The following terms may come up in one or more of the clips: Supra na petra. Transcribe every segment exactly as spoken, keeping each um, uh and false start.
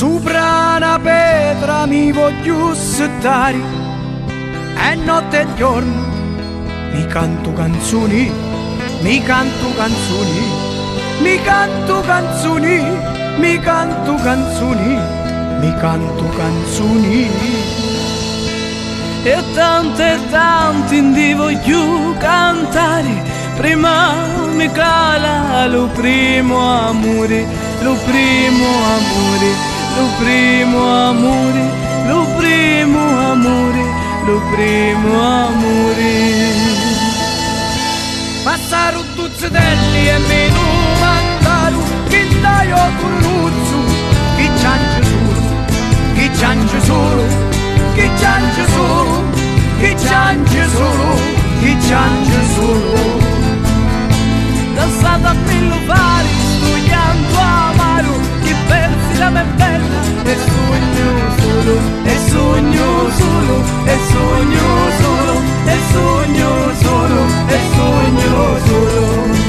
Supra na petra mi voglio stare, e notte e giorno mi canto canzoni, mi canto canzoni, mi canto canzoni, mi canto canzoni, mi canto canzoni. E tante e tanti ne voglio cantare, prima mi cala lo primo amore, lo primo amore. Lo primo amore, lo primo amore, lo primo amore. Passaro tuzzelli e meno mandaru, chi taglio con l'uzzu, chi ciange solo, chi ciange solo, chi ciange solo, chi ciange solo, chi ciange solo. Danzata per lo fare, studiando amaro, chi pensi la me bella. E sogno solo, e sogno solo, e sogno solo, e sogno solo, e sogno solo.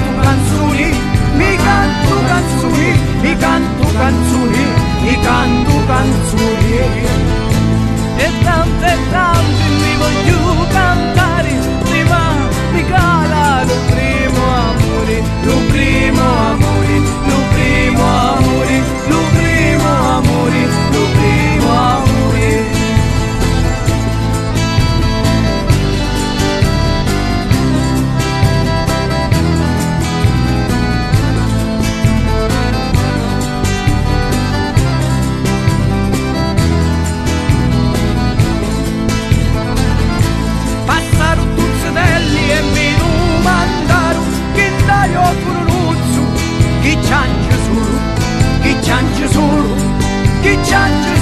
Chi ciange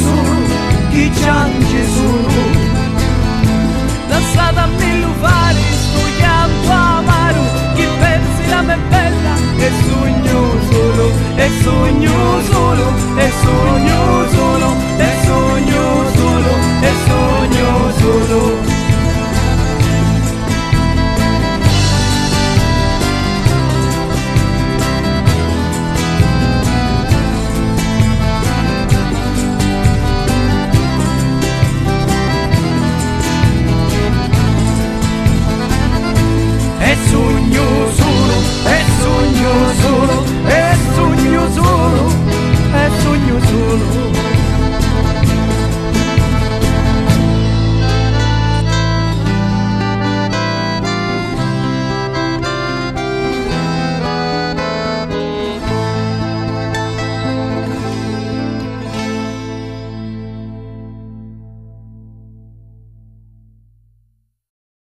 solo, chi ciange solo. Danzata a milluvare, studiando amaro, chi pensi la me bella. E sogno solo, e sogno solo, e sogno